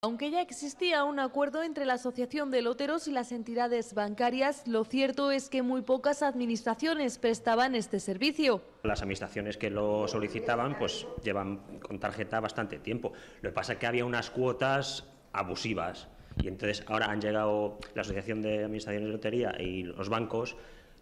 Aunque ya existía un acuerdo entre la Asociación de Loteros y las entidades bancarias, lo cierto es que muy pocas administraciones prestaban este servicio. Las administraciones que lo solicitaban pues llevan con tarjeta bastante tiempo. Lo que pasa es que había unas cuotas abusivas y entonces ahora han llegado la Asociación de Administraciones de Lotería y los bancos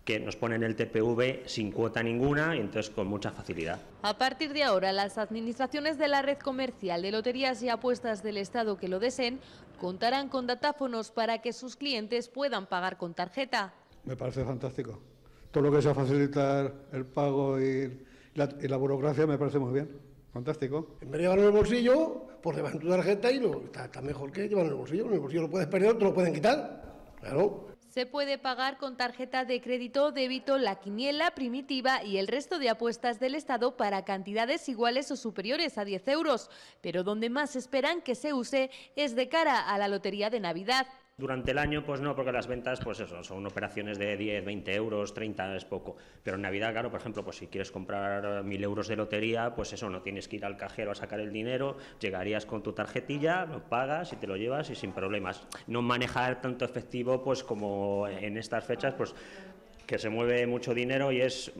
que nos ponen el TPV sin cuota ninguna y entonces con mucha facilidad. A partir de ahora, las administraciones de la red comercial de loterías y apuestas del Estado que lo deseen contarán con datáfonos para que sus clientes puedan pagar con tarjeta. Me parece fantástico. Todo lo que sea facilitar el pago y la burocracia me parece muy bien. Fantástico. En vez de llevarlo en el bolsillo, pues llevan tu tarjeta y está mejor que llevarlo en el bolsillo lo puedes perder, te lo pueden quitar. Claro. Se puede pagar con tarjeta de crédito, débito, la quiniela, primitiva y el resto de apuestas del Estado para cantidades iguales o superiores a 10 euros. Pero donde más esperan que se use es de cara a la lotería de Navidad. Durante el año, pues no, porque las ventas, pues eso, son operaciones de 10, 20 euros, 30 es poco. Pero en Navidad, claro, por ejemplo, pues si quieres comprar 1.000 euros de lotería, pues eso, no tienes que ir al cajero a sacar el dinero, llegarías con tu tarjetilla, lo pagas y te lo llevas y sin problemas. No manejar tanto efectivo, pues como en estas fechas, pues que se mueve mucho dinero y es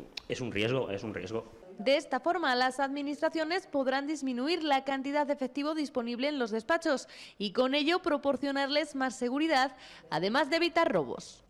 un riesgo, es un riesgo. De esta forma, las administraciones podrán disminuir la cantidad de efectivo disponible en los despachos y con ello proporcionarles más seguridad, además de evitar robos.